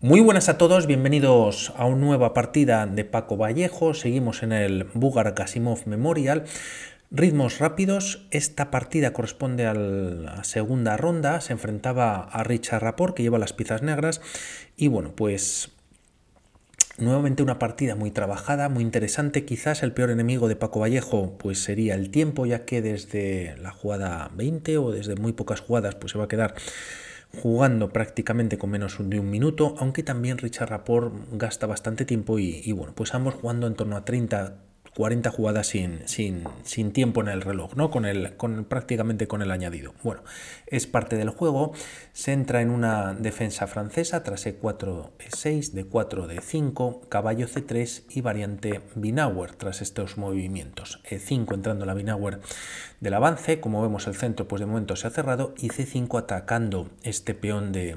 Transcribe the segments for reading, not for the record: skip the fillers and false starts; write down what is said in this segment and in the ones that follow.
Muy buenas a todos, bienvenidos a una nueva partida de Paco Vallejo. Seguimos en el Vugar Gashimov Memorial. Ritmos rápidos. Esta partida corresponde a la segunda ronda. Se enfrentaba a Richard Rapport, que lleva las piezas negras. Y bueno, pues nuevamente una partida muy trabajada, muy interesante. Quizás el peor enemigo de Paco Vallejo pues sería el tiempo, ya que desde la jugada 20 o desde muy pocas jugadas pues se va a quedar jugando prácticamente con menos de un minuto, aunque también Richard Rapport gasta bastante tiempo y bueno, pues ambos jugando en torno a 30-40 jugadas sin tiempo en el reloj, ¿no? Prácticamente con el añadido. Bueno, es parte del juego. Se entra en una defensa francesa tras E4, E6, D4, D5, caballo C3 y variante Winawer tras estos movimientos. E5 entrando la Winawer del avance, como vemos el centro pues de momento se ha cerrado, y C5 atacando este peón de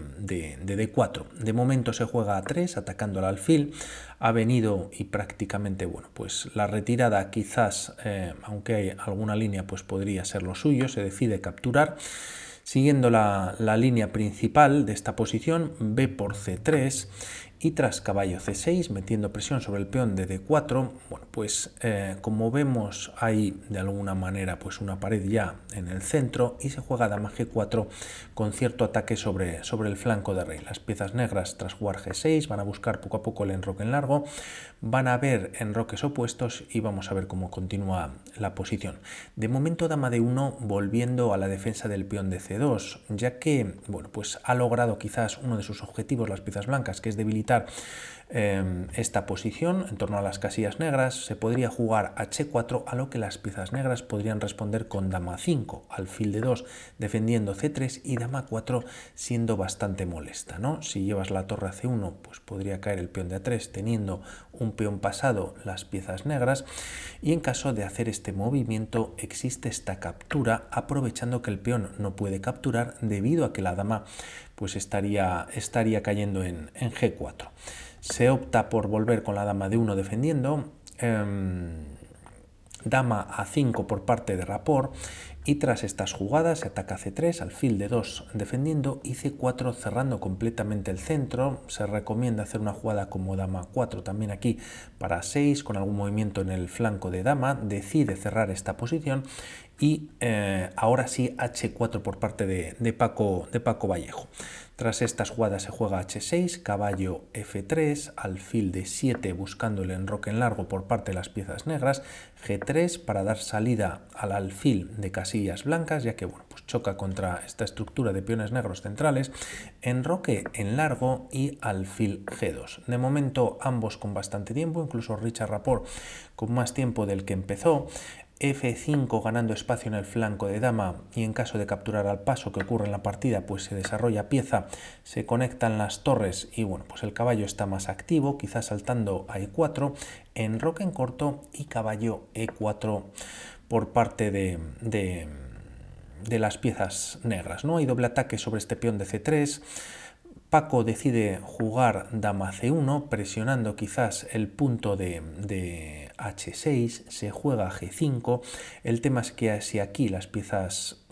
D4. De momento se juega a 3 atacando al alfil. Ha venido y prácticamente, bueno, pues la retirada quizás, aunque hay alguna línea, pues podría ser lo suyo. Se decide capturar. Siguiendo la línea principal de esta posición, B por C3 y tras caballo C6, metiendo presión sobre el peón de D4. Bueno, pues como vemos hay de alguna manera pues una pared ya en el centro y se juega dama G4 con cierto ataque sobre el flanco de rey. Las piezas negras tras jugar G6 van a buscar poco a poco el enroque en largo, van a ver enroques opuestos y vamos a ver cómo continúa la posición. De momento dama D1 volviendo a la defensa del peón de C2, ya que bueno, pues ha logrado quizás uno de sus objetivos las piezas blancas, que es debilitar esta posición en torno a las casillas negras. Se podría jugar H4, a lo que las piezas negras podrían responder con dama 5, alfil de 2 defendiendo C3 y dama 4 siendo bastante molesta, ¿no? Si llevas la torre a C1 pues podría caer el peón de A3 teniendo un peón pasado las piezas negras, y en caso de hacer este movimiento existe esta captura aprovechando que el peón no puede capturar debido a que la dama pues estaría cayendo en G4. Se opta por volver con la dama de 1 defendiendo, dama a 5 por parte de Rapport, y tras estas jugadas se ataca C3, alfil de 2 defendiendo y C4 cerrando completamente el centro. Se recomienda hacer una jugada como dama 4 también aquí para 6 con algún movimiento en el flanco de dama. Decide cerrar esta posición y ahora sí H4 por parte de Paco Vallejo. Tras estas jugadas se juega H6, caballo F3, alfil de 7 buscando el enroque en largo por parte de las piezas negras, G3 para dar salida al alfil de casillas blancas, ya que bueno, pues choca contra esta estructura de peones negros centrales, enroque en largo y alfil G2. De momento ambos con bastante tiempo, incluso Richard Rapport con más tiempo del que empezó. F5 ganando espacio en el flanco de dama, y en caso de capturar al paso que ocurre en la partida pues se desarrolla pieza, se conectan las torres y bueno, pues el caballo está más activo, quizás saltando a E4, enroque en corto y caballo E4 por parte de las piezas negras, ¿no? Hay doble ataque sobre este peón de C3. Paco decide jugar dama C1, presionando quizás el punto de H6, se juega G5, el tema es que si aquí las piezas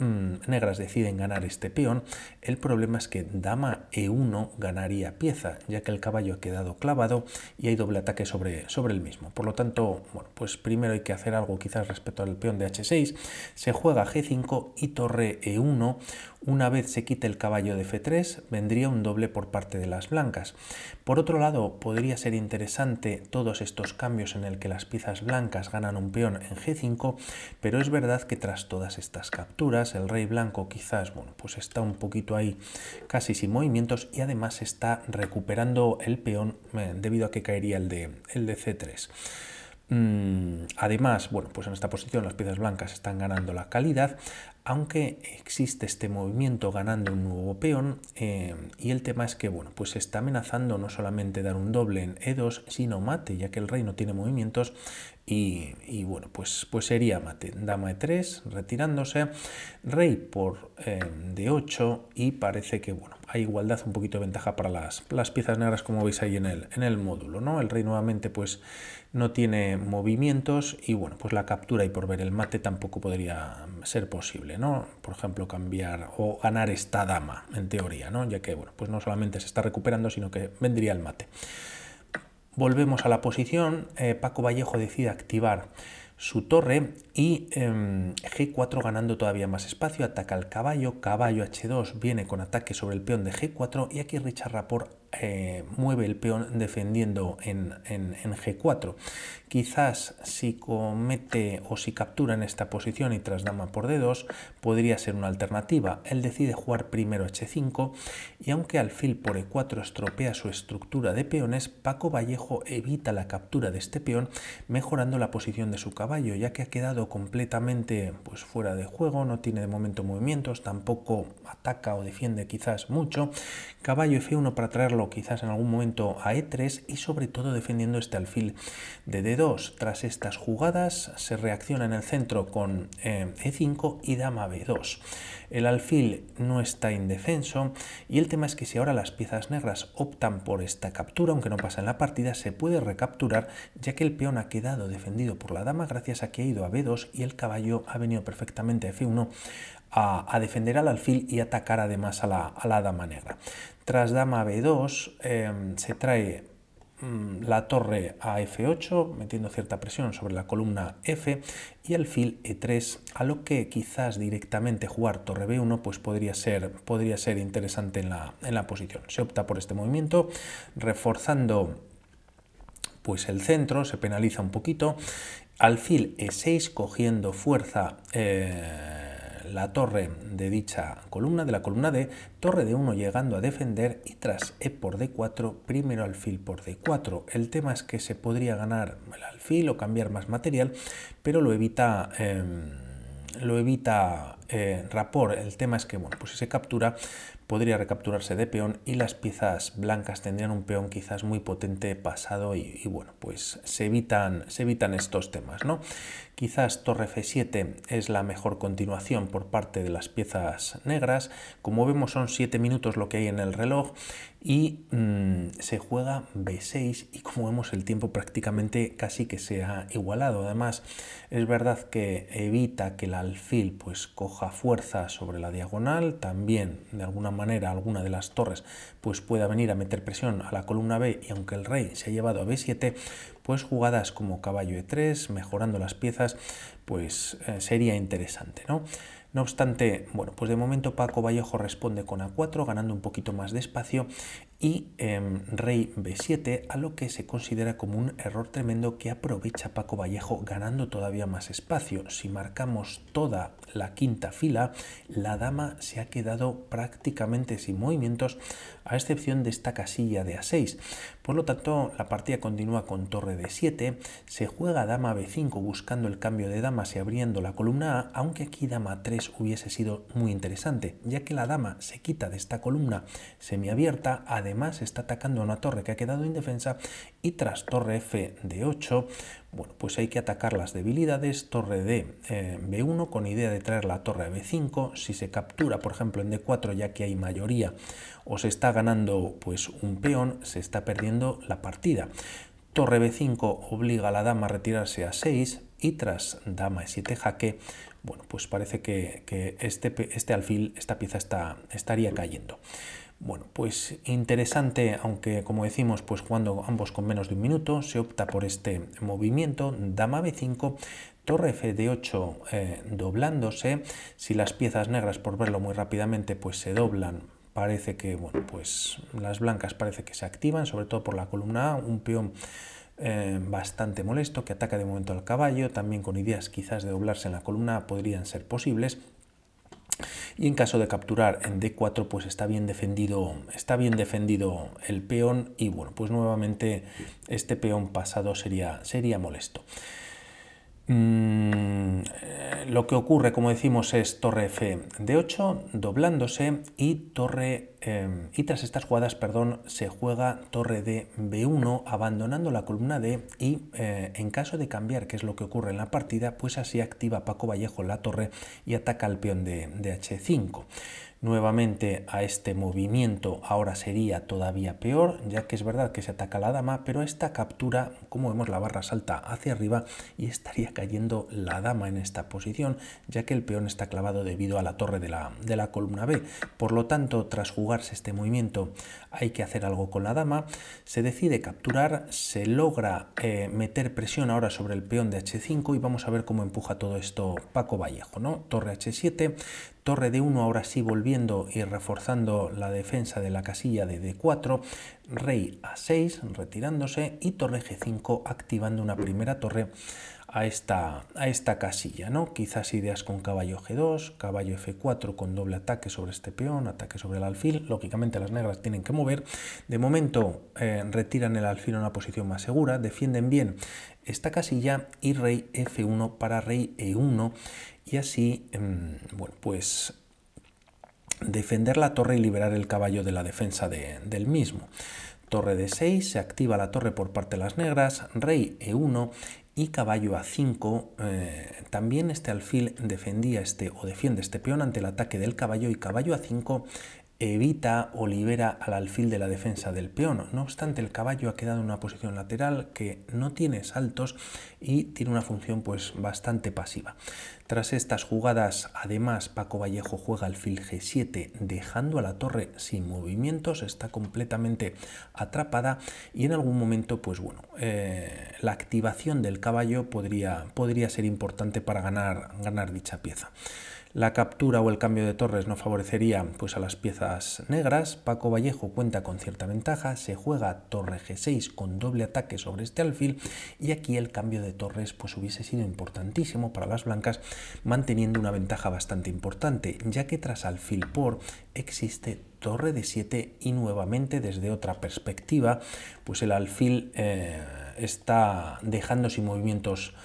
negras deciden ganar este peón, el problema es que dama E1 ganaría pieza, ya que el caballo ha quedado clavado y hay doble ataque sobre el mismo. Por lo tanto, bueno, pues primero hay que hacer algo quizás respecto al peón de H6, se juega G5 y torre E1. Una vez se quite el caballo de F3, vendría un doble por parte de las blancas. Por otro lado, podría ser interesante todos estos cambios en el que las piezas blancas ganan un peón en G5, pero es verdad que tras todas estas capturas, el rey blanco quizás, bueno, pues está un poquito ahí casi sin movimientos y además está recuperando el peón debido a que caería el de C3. Además, bueno, pues en esta posición las piezas blancas están ganando la calidad, aunque existe este movimiento ganando un nuevo peón, y el tema es que, bueno, pues se está amenazando no solamente dar un doble en E2, sino mate, ya que el rey no tiene movimientos y bueno, pues sería mate. Dama E3 retirándose, rey por D8 y parece que, bueno, hay igualdad, un poquito de ventaja para las piezas negras, como veis ahí en el módulo, ¿no? El rey nuevamente, pues, no tiene movimientos y, bueno, pues la captura y por ver el mate tampoco podría ser posible, ¿no? Por ejemplo, cambiar o ganar esta dama, en teoría, ¿no? Ya que, bueno, pues no solamente se está recuperando, sino que vendría el mate. Volvemos a la posición, Paco Vallejo decide activar su torre y G4 ganando todavía más espacio, ataca al caballo, caballo H2 viene con ataque sobre el peón de G4 y aquí Richard Rapport mueve el peón defendiendo en G4. Quizás si comete o si captura en esta posición y tras dama por D2 podría ser una alternativa. Él decide jugar primero H5 y aunque alfil por E4 estropea su estructura de peones, Paco Vallejo evita la captura de este peón mejorando la posición de su caballo, ya que ha quedado completamente pues fuera de juego, no tiene de momento movimientos, tampoco ataca o defiende quizás mucho. Caballo F1 para traerlo quizás en algún momento a E3 y sobre todo defendiendo este alfil de D2. Tras estas jugadas se reacciona en el centro con E5 y dama B2. El alfil no está indefenso y el tema es que si ahora las piezas negras optan por esta captura, aunque no pasa en la partida, se puede recapturar ya que el peón ha quedado defendido por la dama gracias a que ha ido a B2 y el caballo ha venido perfectamente a F1 a defender al alfil y atacar además a la dama negra. Tras dama B2 se trae la torre a F8 metiendo cierta presión sobre la columna F y alfil E3, a lo que quizás directamente jugar torre B1 pues podría ser interesante en la posición. Se opta por este movimiento reforzando pues el centro, se penaliza un poquito. Alfil E6 cogiendo fuerza la torre de dicha columna, de la columna D, torre D1 llegando a defender y tras E por D4, primero alfil por D4. El tema es que se podría ganar el alfil o cambiar más material, pero lo evita Rapport. El tema es que, bueno, pues si se captura, podría recapturarse de peón y las piezas blancas tendrían un peón quizás muy potente pasado y bueno, pues se evitan estos temas, ¿no? Quizás torre F7 es la mejor continuación por parte de las piezas negras. Como vemos son 7 minutos lo que hay en el reloj y se juega B6 y como vemos el tiempo prácticamente casi que se ha igualado. Además es verdad que evita que el alfil pues coja fuerza sobre la diagonal, también de alguna manera alguna de las torres pues pueda venir a meter presión a la columna B y aunque el rey se ha llevado a B7 pues jugadas como caballo E3 mejorando las piezas pues sería interesante, ¿no? No obstante, bueno, pues de momento Paco Vallejo responde con A4, ganando un poquito más de espacio y rey B7, a lo que se considera como un error tremendo que aprovecha Paco Vallejo ganando todavía más espacio. Si marcamos toda la quinta fila, la dama se ha quedado prácticamente sin movimientos, a excepción de esta casilla de A6. Por lo tanto, la partida continúa con torre D7, se juega dama B5 buscando el cambio de damas y abriendo la columna A, aunque aquí dama 3 hubiese sido muy interesante, ya que la dama se quita de esta columna semiabierta, además está atacando a una torre que ha quedado indefensa y tras torre F de 8, bueno, pues hay que atacar las debilidades, torre de B1 con idea de traer la torre a B5, si se captura por ejemplo en D4 ya que hay mayoría o se está ganando pues un peón, se está perdiendo la partida. Torre B5 obliga a la dama a retirarse a 6 y tras dama E7 jaque, bueno, pues parece que este alfil, esta pieza estaría cayendo. Bueno, pues interesante, aunque como decimos, pues jugando ambos con menos de un minuto, se opta por este movimiento, dama B5, torre F de 8 doblándose, si las piezas negras, por verlo muy rápidamente, pues se doblan, parece que, bueno, pues las blancas parece que se activan, sobre todo por la columna A, un peón bastante molesto que ataca de momento al caballo, también con ideas quizás de doblarse en la columna A podrían ser posibles. Y en caso de capturar en D4 pues está bien defendido el peón y bueno, pues nuevamente este peón pasado sería molesto. Lo que ocurre, como decimos, es torre F de 8 doblándose y tras estas jugadas, perdón, se juega torre de B1 abandonando la columna D y en caso de cambiar, que es lo que ocurre en la partida, pues así activa Paco Vallejo la torre y ataca al peón de H5. nuevamente a este movimiento. Ahora sería todavía peor, ya que es verdad que se ataca a la dama, pero esta captura, como vemos, la barra salta hacia arriba y estaría cayendo la dama en esta posición, ya que el peón está clavado debido a la torre de la columna B. Por lo tanto, tras jugarse este movimiento, hay que hacer algo con la dama. Se decide capturar, se logra meter presión ahora sobre el peón de H5 y vamos a ver cómo empuja todo esto Paco Vallejo, ¿no? Torre H7, torre D1, ahora sí volviendo y reforzando la defensa de la casilla de D4, rey A6 retirándose y torre G5 activando una primera torre a esta casilla, ¿no? Quizás ideas con caballo G2, caballo F4 con doble ataque sobre este peón, ataque sobre el alfil. Lógicamente las negras tienen que mover. De momento retiran el alfil a una posición más segura, defienden bien esta casilla y rey F1 para rey E1 y así, bueno, pues defender la torre y liberar el caballo de la defensa del mismo. Torre D6, se activa la torre por parte de las negras, rey E1 y caballo A5. También este alfil defiende este peón ante el ataque del caballo y caballo A5 evita o libera al alfil de la defensa del peón. No obstante, el caballo ha quedado en una posición lateral que no tiene saltos y tiene una función pues bastante pasiva. Tras estas jugadas, además, Paco Vallejo juega alfil G7 dejando a la torre sin movimientos, está completamente atrapada y en algún momento pues bueno, la activación del caballo podría ser importante para ganar dicha pieza. La captura o el cambio de torres no favorecería pues a las piezas negras. Paco Vallejo cuenta con cierta ventaja, se juega torre G6 con doble ataque sobre este alfil y aquí el cambio de torres pues hubiese sido importantísimo para las blancas, manteniendo una ventaja bastante importante, ya que tras alfil por existe torre D7 y nuevamente desde otra perspectiva pues el alfil está dejando sin movimientos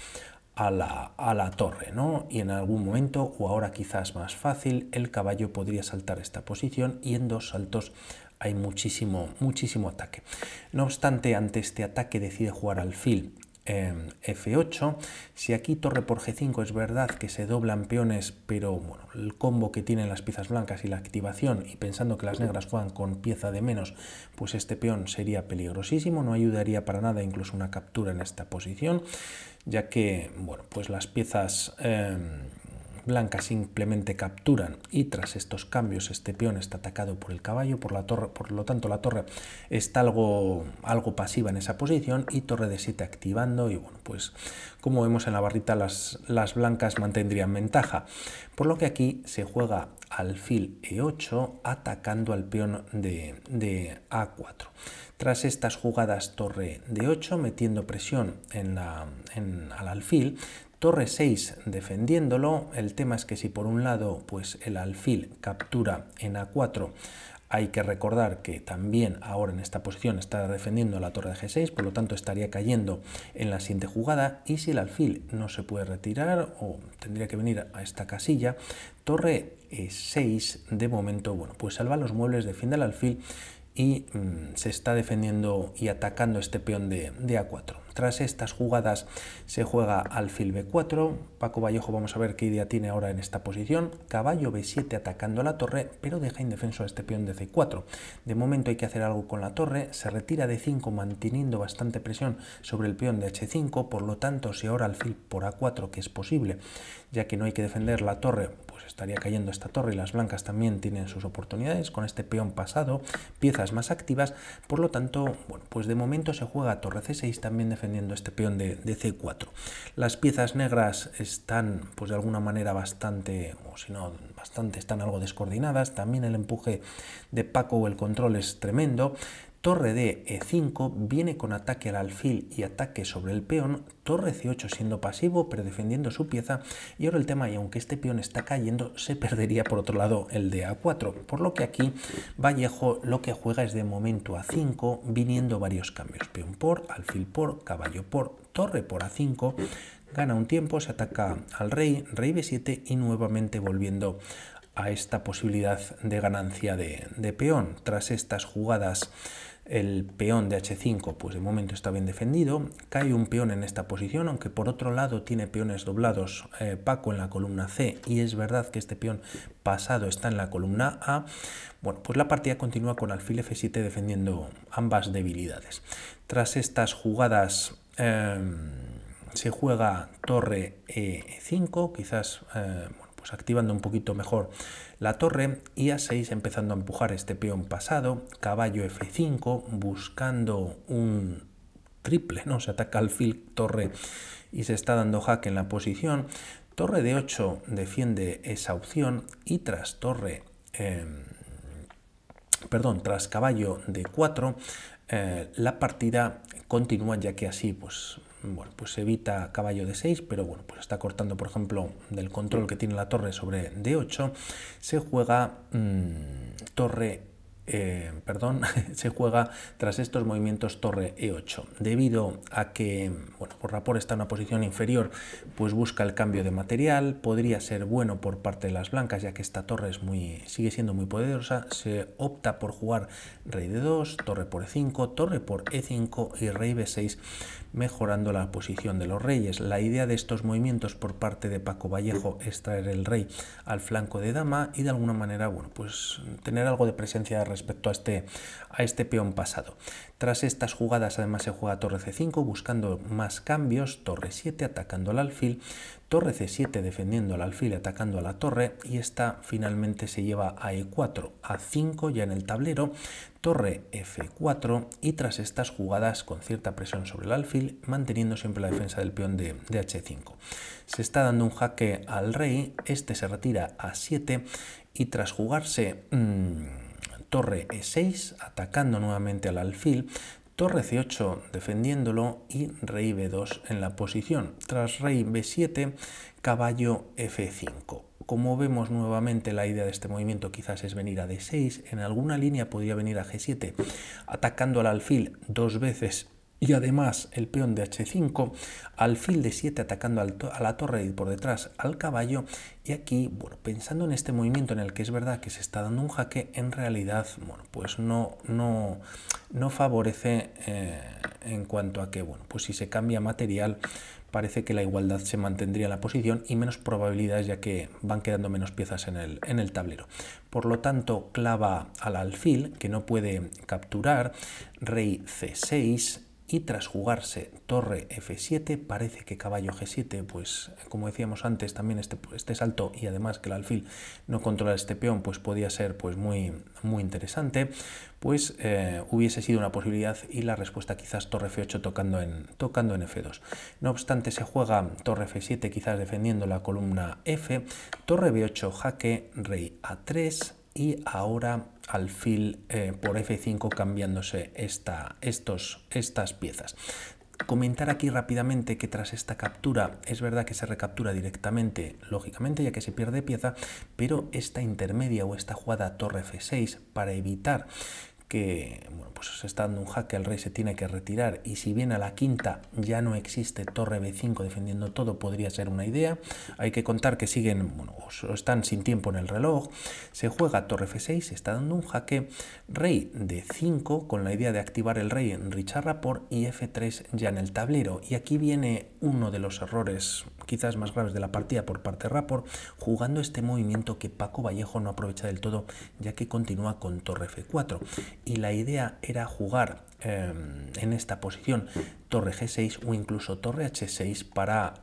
a la torre, ¿no? Y en algún momento, o ahora quizás más fácil, el caballo podría saltar esta posición y en dos saltos hay muchísimo ataque. No obstante, ante este ataque decide jugar alfil F8. Si aquí torre por G5 es verdad que se doblan peones, pero bueno, el combo que tienen las piezas blancas y la activación, y pensando que las negras juegan con pieza de menos, pues este peón sería peligrosísimo, no ayudaría para nada incluso una captura en esta posición, ya que bueno, pues las piezas blancas simplemente capturan y tras estos cambios este peón está atacado por el caballo, por la torre, por lo tanto la torre está algo pasiva en esa posición y torre D7 activando y bueno, pues como vemos en la barrita las blancas mantendrían ventaja, por lo que aquí se juega alfil E8 atacando al peón de A4. Tras estas jugadas torre D8 metiendo presión al alfil, torre 6 defendiéndolo. El tema es que si por un lado pues el alfil captura en A4, hay que recordar que también ahora en esta posición está defendiendo la torre de G6, por lo tanto estaría cayendo en la siguiente jugada y si el alfil no se puede retirar o tendría que venir a esta casilla, torre 6 de momento, bueno, pues salva los muebles, defiende el alfil y se está defendiendo y atacando este peón de A4. Tras estas jugadas se juega alfil B4. Paco Vallejo, vamos a ver qué idea tiene ahora en esta posición. Caballo B7 atacando a la torre, pero deja indefenso a este peón de C4. De momento hay que hacer algo con la torre. Se retira de D5 manteniendo bastante presión sobre el peón de H5. Por lo tanto, si ahora alfil por A4, que es posible, ya que no hay que defender la torre, pues estaría cayendo esta torre y las blancas también tienen sus oportunidades con este peón pasado, piezas más activas, por lo tanto, bueno, pues de momento se juega torre C6 también defendiendo este peón de C4. Las piezas negras están pues de alguna manera bastante, o si no, bastante, están algo descoordinadas, también el empuje de Paco o el control es tremendo. Torre D, E5, viene con ataque al alfil y ataque sobre el peón, torre C8 siendo pasivo pero defendiendo su pieza y ahora el tema, y aunque este peón está cayendo, se perdería por otro lado el de A4, por lo que aquí Vallejo lo que juega es de momento A5, viniendo varios cambios, peón por, alfil por, caballo por, torre por A5, gana un tiempo, se ataca al rey, rey B7 y nuevamente volviendo a esta posibilidad de ganancia de peón. Tras estas jugadas El peón de h5, pues de momento está bien defendido. Cae un peón en esta posición, aunque por otro lado tiene peones doblados Paco en la columna C, y es verdad que este peón pasado está en la columna A. Bueno, pues la partida continúa con alfil f7 defendiendo ambas debilidades. Tras estas jugadas se juega torre e5, quizás pues activando un poquito mejor la torre, y a6 empezando a empujar este peón pasado, caballo f5 buscando un triple, ¿no? Se ataca alfil, torre y se está dando jaque en la posición. Torre d8 defiende esa opción, y tras tras caballo d4 la partida continúa, ya que así pues se evita caballo d6, pero bueno, pues está cortando, por ejemplo, del control que tiene la torre sobre d8. Se juega tras estos movimientos torre e8. Debido a que, bueno, por Rapport está en una posición inferior, pues busca el cambio de material. Podría ser bueno por parte de las blancas, ya que esta torre es sigue siendo muy poderosa. Se opta por jugar rey d2, torre por e5, torre por e5 y rey b6, mejorando la posición de los reyes. La idea de estos movimientos por parte de Paco Vallejo es traer el rey al flanco de dama y de alguna manera, bueno, pues tener algo de presencia respecto a este peón pasado. Tras estas jugadas además se juega torre c5 buscando más cambios, torre 7 atacando al alfil, torre c7 defendiendo al alfil, atacando a la torre, y esta finalmente se lleva a e4, a5 ya en el tablero, torre f4, y tras estas jugadas con cierta presión sobre el alfil, manteniendo siempre la defensa del peón de h5. Se está dando un jaque al rey, este se retira a 7 y tras jugarse torre e6, atacando nuevamente al alfil, torre c8 defendiéndolo y rey b2 en la posición. Tras rey b7, caballo f5. Como vemos nuevamente, la idea de este movimiento quizás es venir a d6, en alguna línea podría venir a g7, atacando al alfil dos veces y además el peón de h5, alfil de 7 atacando a la torre y por detrás al caballo. Y aquí, bueno, pensando en este movimiento en el que es verdad que se está dando un jaque, en realidad, bueno, pues no favorece en cuanto a que, bueno, pues si se cambia material, parece que la igualdad se mantendría en la posición y menos probabilidades, ya que van quedando menos piezas en el tablero. Por lo tanto, clava al alfil, que no puede capturar, rey c6, y tras jugarse torre f7 parece que caballo g7, pues como decíamos antes, también este salto y además que el alfil no controla este peón, pues podía ser pues muy interesante, pues hubiese sido una posibilidad, y la respuesta quizás torre f8 tocando en f2. No obstante, se juega torre f7 quizás defendiendo la columna f, torre b8 jaque, rey a3 y ahora alfil por f5 cambiándose estas piezas. Comentar aquí rápidamente que tras esta captura es verdad que se recaptura directamente, lógicamente, ya que se pierde pieza, pero esta intermedia o esta jugada torre f6 para evitar que, bueno, pues se está dando un jaque, el rey se tiene que retirar y si viene a la quinta ya no existe torre b5 defendiendo todo, podría ser una idea. Hay que contar que siguen, bueno, o están sin tiempo en el reloj. Se juega torre f6, se está dando un jaque, rey d5 con la idea de activar el rey en Richard Rapport y f3 ya en el tablero. Y aquí viene uno de los errores quizás más graves de la partida por parte de Rapport, jugando este movimiento que Paco Vallejo no aprovecha del todo, ya que continúa con torre f4. Y la idea era jugar en esta posición torre g6 o incluso torre h6 para,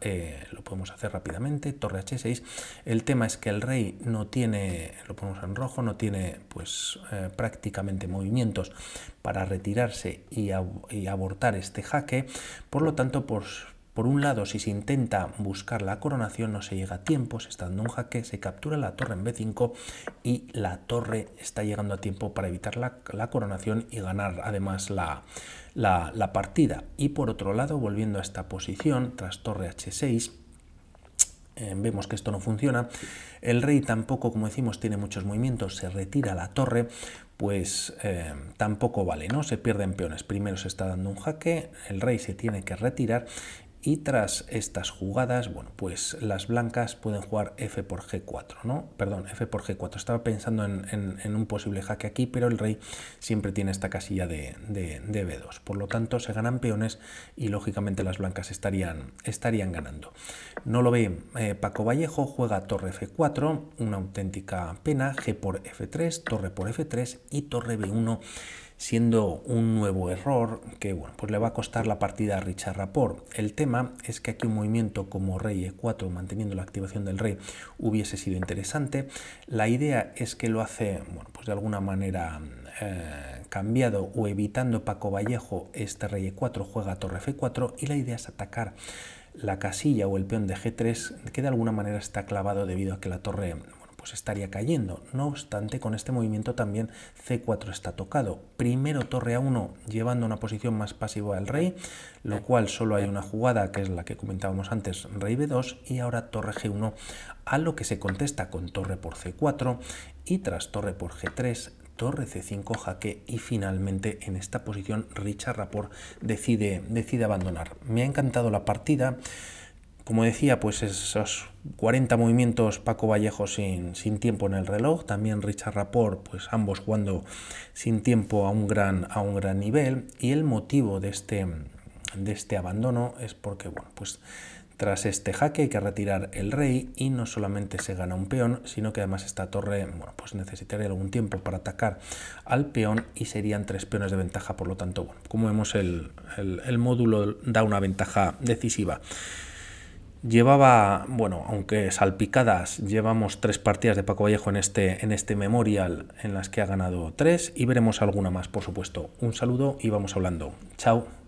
lo podemos hacer rápidamente, torre h6. El tema es que el rey no tiene, lo ponemos en rojo, no tiene pues prácticamente movimientos para retirarse y abortar este jaque. Por lo tanto, por un lado, si se intenta buscar la coronación no se llega a tiempo, se está dando un jaque, se captura la torre en b5 y la torre está llegando a tiempo para evitar la coronación y ganar además la partida. Y por otro lado, volviendo a esta posición, tras torre h6, vemos que esto no funciona. El rey tampoco, como decimos, tiene muchos movimientos, se retira la torre, pues tampoco vale, ¿no? Se pierden peones. Primero se está dando un jaque, el rey se tiene que retirar Y tras estas jugadas, bueno, pues las blancas pueden jugar F por G4, ¿no? Perdón, F por G4. Estaba pensando en un posible jaque aquí, pero el rey siempre tiene esta casilla de B2. Por lo tanto, se ganan peones y, lógicamente, las blancas estarían ganando. No lo ve Paco Vallejo, juega torre F4, una auténtica pena, G por F3, torre por F3 y torre B1, siendo un nuevo error que, bueno, pues le va a costar la partida a Richard Rapport. El tema es que aquí un movimiento como rey E4, manteniendo la activación del rey, hubiese sido interesante. La idea es que lo hace, bueno, pues de alguna manera cambiado o evitando Paco Vallejo este rey E4, juega torre F4 y la idea es atacar la casilla o el peón de G3, que de alguna manera está clavado debido a que la torre pues estaría cayendo. No obstante, con este movimiento también C4 está tocado. Primero torre A1, llevando una posición más pasiva al rey, lo cual solo hay una jugada, que es la que comentábamos antes, rey B2, y ahora torre G1, a lo que se contesta con torre por C4, y tras torre por G3, torre C5, jaque, y finalmente en esta posición Richard Rapport decide abandonar. Me ha encantado la partida. Como decía, pues esos 40 movimientos Paco Vallejo sin tiempo en el reloj, también Richard Rapport, pues ambos jugando sin tiempo a un gran nivel, y el motivo de este abandono es porque, bueno, pues tras este jaque hay que retirar el rey y no solamente se gana un peón, sino que además esta torre, bueno, pues necesitaría algún tiempo para atacar al peón y serían 3 peones de ventaja. Por lo tanto, bueno, como vemos, el módulo da una ventaja decisiva. Llevaba, bueno, aunque salpicadas, llevamos 3 partidas de Paco Vallejo en este Memorial en las que ha ganado 3 y veremos alguna más, por supuesto. Un saludo y vamos hablando. Chao.